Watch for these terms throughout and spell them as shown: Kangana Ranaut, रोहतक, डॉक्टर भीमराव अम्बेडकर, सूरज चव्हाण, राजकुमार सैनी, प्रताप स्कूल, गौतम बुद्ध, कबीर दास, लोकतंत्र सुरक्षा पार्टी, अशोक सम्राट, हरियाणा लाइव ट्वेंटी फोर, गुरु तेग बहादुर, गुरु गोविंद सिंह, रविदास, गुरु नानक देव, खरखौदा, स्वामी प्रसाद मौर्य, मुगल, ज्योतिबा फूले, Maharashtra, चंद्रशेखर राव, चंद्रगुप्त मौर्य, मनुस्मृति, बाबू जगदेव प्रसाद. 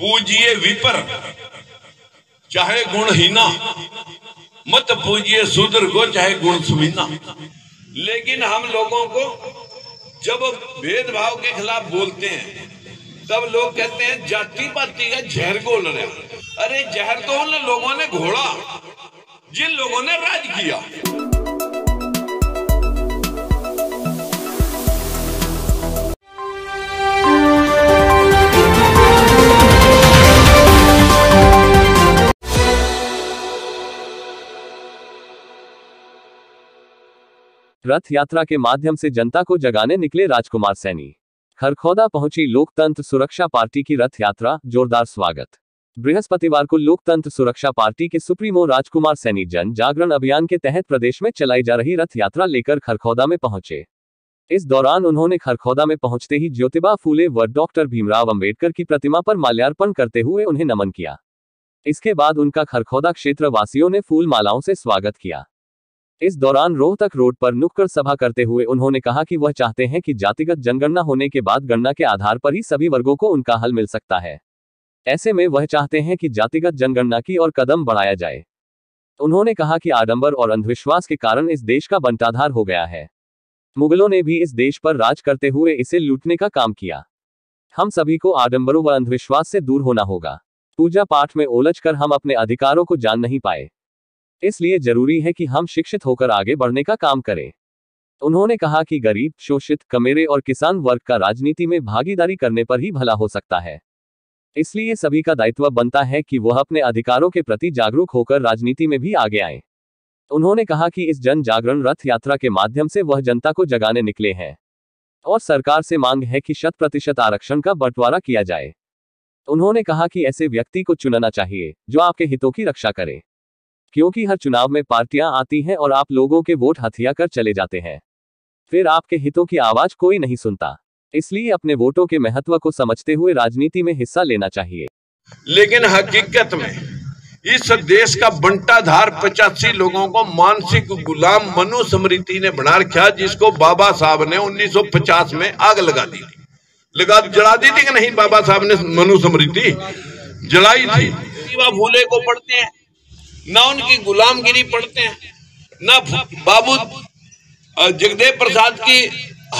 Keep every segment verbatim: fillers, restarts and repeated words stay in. पूजिए विपर चाहे गुणहीना, मत पूजिए शूद्र को चाहे गुण सुविना। लेकिन हम लोगों को जब भेदभाव के खिलाफ बोलते हैं तब लोग कहते हैं जाति पाति का जहर घोल रहे। अरे जहर तो उन लोगों ने घोला जिन लोगों ने राज किया। रथ यात्रा के माध्यम से जनता को जगाने निकले राजकुमार सैनी। खरखौदा पहुंची लोकतंत्र सुरक्षा पार्टी की रथ यात्रा, जोरदार स्वागत। बृहस्पतिवार को लोकतंत्र सुरक्षा पार्टी के सुप्रीमो राजकुमार सैनी जन जागरण अभियान के तहत प्रदेश में चलाई जा रही रथ यात्रा लेकर खरखौदा में पहुंचे। इस दौरान उन्होंने खरखौदा में पहुंचते ही ज्योतिबा फूले व डॉक्टर भीमराव अम्बेडकर की प्रतिमा पर माल्यार्पण करते हुए उन्हें नमन किया। इसके बाद उनका खरखौदा क्षेत्र वासियों ने फूल मालाओं से स्वागत किया। इस दौरान रोहतक रोड पर नुक्कड़ सभा करते हुए उन्होंने कहा कि वह चाहते हैं कि जातिगत जनगणना होने के बाद गणना के आधार पर ही सभी वर्गों को उनका हल मिल सकता है। ऐसे में वह चाहते हैं कि जातिगत जनगणना की ओर कदम बढ़ाया जाए। उन्होंने कहा कि आडंबर और अंधविश्वास के कारण इस देश का बंटाधार हो गया है। मुगलों ने भी इस देश पर राज करते हुए इसे लूटने का काम किया। हम सभी को आडंबरों व अंधविश्वास से दूर होना होगा। पूजा पाठ में उलझकर हम अपने अधिकारों को जान नहीं पाए, इसलिए जरूरी है कि हम शिक्षित होकर आगे बढ़ने का काम करें। उन्होंने कहा कि गरीब, शोषित, कमेरे और किसान वर्ग का राजनीति में भागीदारी करने पर ही भला हो सकता है। इसलिए सभी का दायित्व बनता है कि वह अपने अधिकारों के प्रति जागरूक होकर राजनीति में भी आगे आएं। उन्होंने कहा कि इस जन जागरण रथ यात्रा के माध्यम से वह जनता को जगाने निकले हैं और सरकार से मांग है कि शत प्रतिशत आरक्षण का बंटवारा किया जाए। उन्होंने कहा कि ऐसे व्यक्ति को चुनना चाहिए जो आपके हितों की रक्षा करे, क्योंकि हर चुनाव में पार्टियां आती हैं और आप लोगों के वोट हथिया कर चले जाते हैं, फिर आपके हितों की आवाज कोई नहीं सुनता। इसलिए अपने वोटों के महत्व को समझते हुए राजनीति में हिस्सा लेना चाहिए। लेकिन हकीकत में इस देश का बंटाधार पचासी लोगों को मानसिक गुलाम मनुस्मृति ने बना रखा, जिसको बाबा साहब ने उन्नीस सौ पचास में आग लगा दी थी, लगा जला दी थी कि नहीं? बाबा साहब ने मनुस्मृति जलाई थी। फूले को पढ़ते हैं ना, उनकी गुलामगिरी पढ़ते हैं ना, बाबू जगदेव प्रसाद की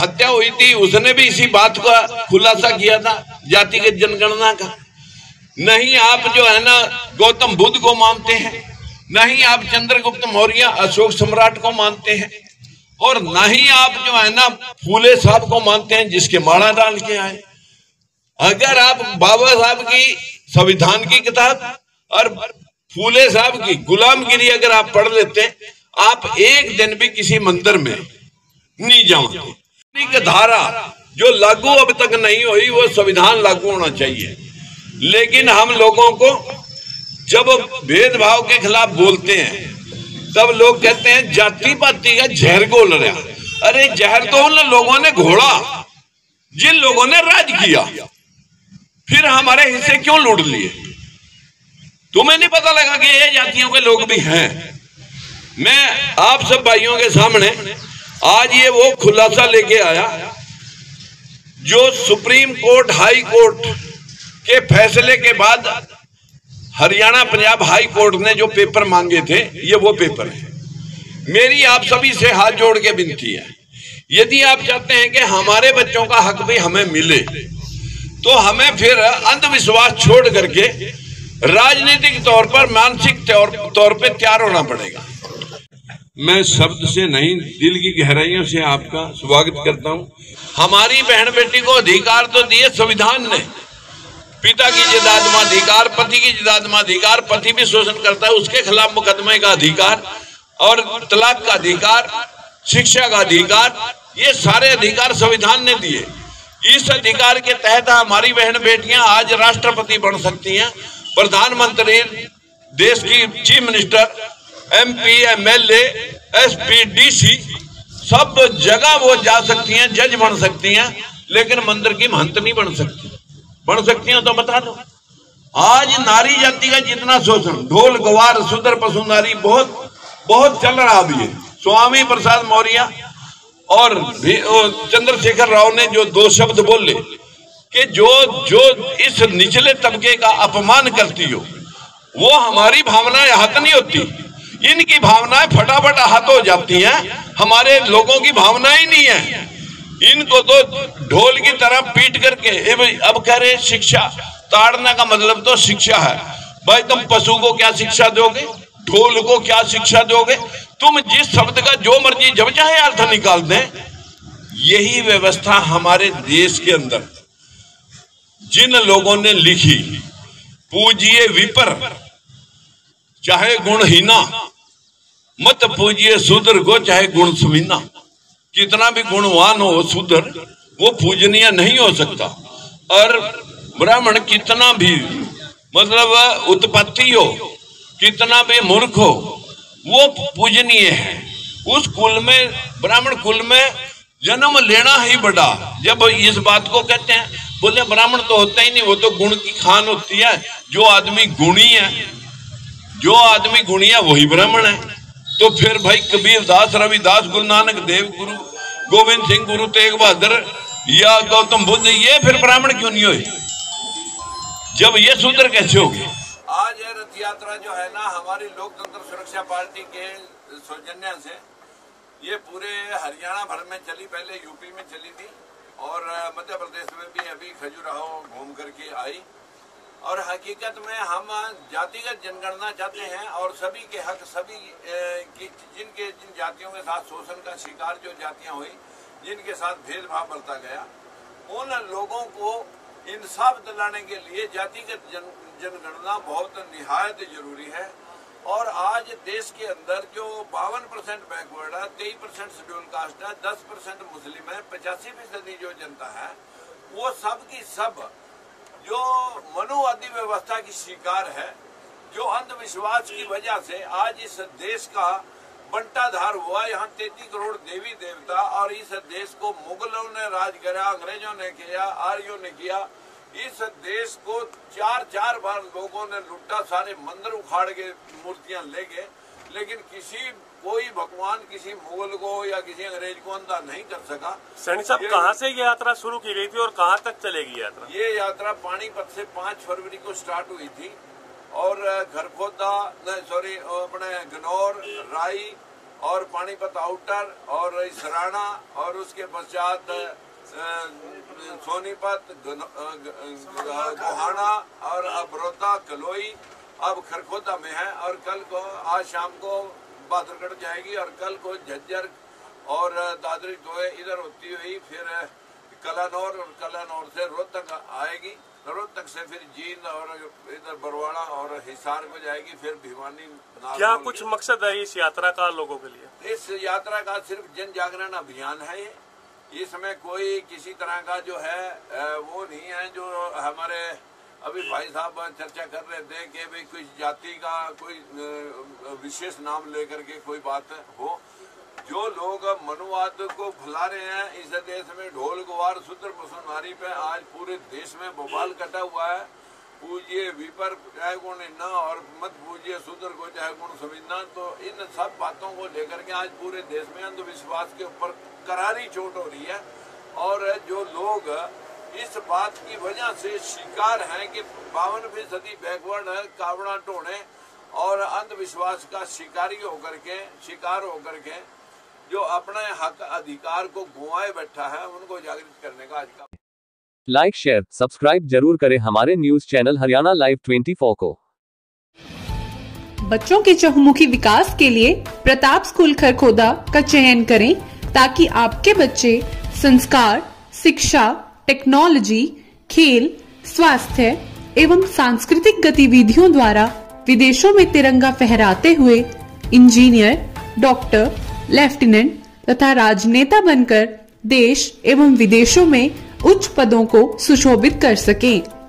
हत्या हुई थी, उसने भी इसी बात का खुलासा किया था, जातिगत जनगणना का। नहीं आप जो है ना गौतम बुद्ध को मानते हैं, नहीं आप चंद्रगुप्त मौर्य अशोक सम्राट को मानते हैं, और ना ही आप जो है ना फूले साहब को मानते हैं जिसके माला डाल के आए। अगर आप बाबा साहब की संविधान की किताब और फूले साहब की गुलामगिरी अगर आप पढ़ लेते हैं, आप एक दिन भी किसी मंदिर में नहीं जाओगे। धारा जो लागू अब तक नहीं हुई वो संविधान लागू होना चाहिए। लेकिन हम लोगों को जब भेदभाव के खिलाफ बोलते हैं तब लोग कहते हैं जाति पाति का जहर घोल रहे। अरे जहर तो उन लोगों ने घोला जिन लोगों ने राज किया, फिर हमारे हिस्से क्यों लूट लिए? तुम्हें नहीं पता लगा कि ये जातियों के लोग भी हैं। मैं आप सब भाइयों के सामने आज ये वो खुलासा लेके आया जो सुप्रीम कोर्ट हाई कोर्ट के फैसले के बाद हरियाणा पंजाब हाई कोर्ट ने जो पेपर मांगे थे, ये वो पेपर है। मेरी आप सभी से हाथ जोड़ के विनती है, यदि आप चाहते हैं कि हमारे बच्चों का हक भी हमें मिले तो हमें फिर अंधविश्वास छोड़ करके राजनीतिक तौर पर, मानसिक तौर पर तैयार होना पड़ेगा। मैं शब्द से नहीं, दिल की गहराइयों से आपका स्वागत करता हूं। हमारी बहन बेटी को अधिकार तो दिए संविधान ने, पिता की जिदात्माधिकार, पति की जिदात्माधिकार, पति भी शोषण करता है उसके खिलाफ मुकदमे का अधिकार और तलाक का अधिकार, शिक्षा का अधिकार, ये सारे अधिकार संविधान ने दिए। इस अधिकार के तहत हमारी बहन बेटियां आज राष्ट्रपति बन सकती हैं, प्रधानमंत्री, देश की chief minister, MP, MLA, SP, DC, सब जगह वो जा सकती हैं, जज बन सकती हैं, लेकिन मंदिर की महंत नहीं बन सकती। बन सकती हैं तो बता दो। आज नारी जाति का जितना शोषण, ढोल गवार सुधर पशु नारी बहुत बहुत चल रहा अभी। स्वामी प्रसाद मौर्य और चंद्रशेखर राव ने जो दो शब्द बोले कि जो जो इस निचले तबके का अपमान करती हो वो हमारी भावनाएं हत नहीं होती, इनकी भावनाएं फटाफट आहत हो जाती हैं, हमारे लोगों की भावनाएं नहीं है। इनको तो ढोल की तरह पीट करके अब कह रहे शिक्षा, ताड़ना का मतलब तो शिक्षा है। भाई तुम पशु को क्या शिक्षा दोगे, ढोल को क्या शिक्षा दोगे, तुम जिस शब्द का जो मर्जी जब चाहे अर्थ निकाल दें। यही व्यवस्था हमारे देश के अंदर जिन लोगों ने लिखी, पूजिए विपर चाहे गुणहीना, मत पूजिए शूद्र को चाहे गुण समीना। कितना भी गुणवान हो शूद्र वो पूजनीय नहीं हो सकता, और ब्राह्मण कितना भी मतलब उत्पत्ति हो, कितना भी मूर्ख हो, वो पूजनीय है। उस कुल में, ब्राह्मण कुल में जन्म लेना ही बड़ा। जब इस बात को कहते हैं बोले ब्राह्मण तो होता ही नहीं, वो तो गुण की खान होती है। जो आदमी गुणी है, जो आदमी गुणी है वही ब्राह्मण है। तो फिर भाई कबीर दास, रविदास, गुरु नानक देव, गुरु गोविंद सिंह, गुरु तेग बहादुर या गौतम बुद्ध, ये फिर ब्राह्मण क्यों नहीं हुए? जब ये शूद्र कैसे हो गए? आज ये रथ यात्रा जो है ना, हमारी लोकतंत्र सुरक्षा पार्टी के सौजन्य से ये पूरे हरियाणा भर में चली, पहले यूपी में चली थी और मध्य प्रदेश में भी अभी खजुराहो घूम करके आई। और हकीकत में हम जातिगत जनगणना चाहते हैं और सभी के हक, सभी की जिनके जिन जातियों के साथ शोषण का शिकार जो जातियां हुई, जिनके साथ भेदभाव बरता गया, उन लोगों को इंसाफ दिलाने के लिए जातिगत जन जनगणना बहुत निहायत जरूरी है। और आज देश के अंदर जो बावन परसेंट बैकवर्ड है, तेईस परसेंट शेड्यूल कास्ट है, दस परसेंट मुस्लिम है, पचासी फीसदी जो जनता है वो सब की सब जो मनुवादी व्यवस्था की शिकार है, जो अंधविश्वास की वजह से आज इस देश का बंटाधार हुआ। यहाँ तैंतीस करोड़ देवी देवता, और इस देश को मुगलों ने राज करा, अंग्रेजों ने किया, आर्यों ने किया। इस देश को चार चार बार लोगों ने लूटा, सारे मंदिर उखाड़ के मूर्तियां ले गए, लेकिन किसी कोई भगवान किसी मुगल को या किसी अंग्रेज को अंधा नहीं कर सका। सैनी साहब, कहाँ से ये यात्रा शुरू की गई थी और कहाँ तक चलेगी यात्रा? ये यात्रा पानीपत से पाँच फरवरी को स्टार्ट हुई थी और खरखौदा, सॉरी अपने गनौर, राई और पानीपत आउटर और सराना, और उसके पश्चात सोनीपत, गोहाना और अबरोता, कलोई, अब खरखौदा में है। और कल को, आज शाम को बाथरगढ़ जाएगी और कल को झज्जर और दादरी दोए इधर होती हुई फिर कलानौर, और कलानौर से रोहतक आएगी, रोहतक से फिर जींद और इधर बरवाड़ा और हिसार को जाएगी, फिर भिवानी। क्या कुछ मकसद है इस यात्रा का लोगों के लिए? इस यात्रा का सिर्फ जन जागरण अभियान है। ये इसमें कोई किसी तरह का जो है वो नहीं है। जो हमारे अभी भाई साहब चर्चा कर रहे थे कि भाई कुछ जाति का कोई विशेष नाम लेकर के कोई बात हो, जो लोग मनुवाद को फैला रहे हैं इस देश में, ढोल गुवार शूद्र मुसलमानी पे आज पूरे देश में बवाल कटा हुआ है। पूजिए विपर चाहे गुण ना, और मत पूजिए शूद्र को चाहे गुण समझना। तो इन सब बातों को लेकर के आज पूरे देश में अंधविश्वास के ऊपर करारी चोट हो रही है। और जो लोग इस बात की वजह से शिकार हैं कि बावन फीसदी बैकवर्ड है, कावड़ा टोने और अंधविश्वास का शिकारी होकर के शिकार होकर के जो अपने हक अधिकार को गुवाए बैठा है, उनको जागृत करने का आज का। लाइक, शेयर, सब्सक्राइब जरूर करें हमारे news channel हरियाणा लाइव ट्वेंटी फोर को। बच्चों के चहुमुखी विकास के लिए प्रताप स्कूल खरखौदा का चयन करें ताकि आपके बच्चे संस्कार, शिक्षा, टेक्नोलॉजी, खेल, स्वास्थ्य एवं सांस्कृतिक गतिविधियों द्वारा विदेशों में तिरंगा फहराते हुए इंजीनियर, डॉक्टर, लेफ्टिनेंट तथा राजनेता बनकर देश एवं विदेशों में उच्च पदों को सुशोभित कर सकें।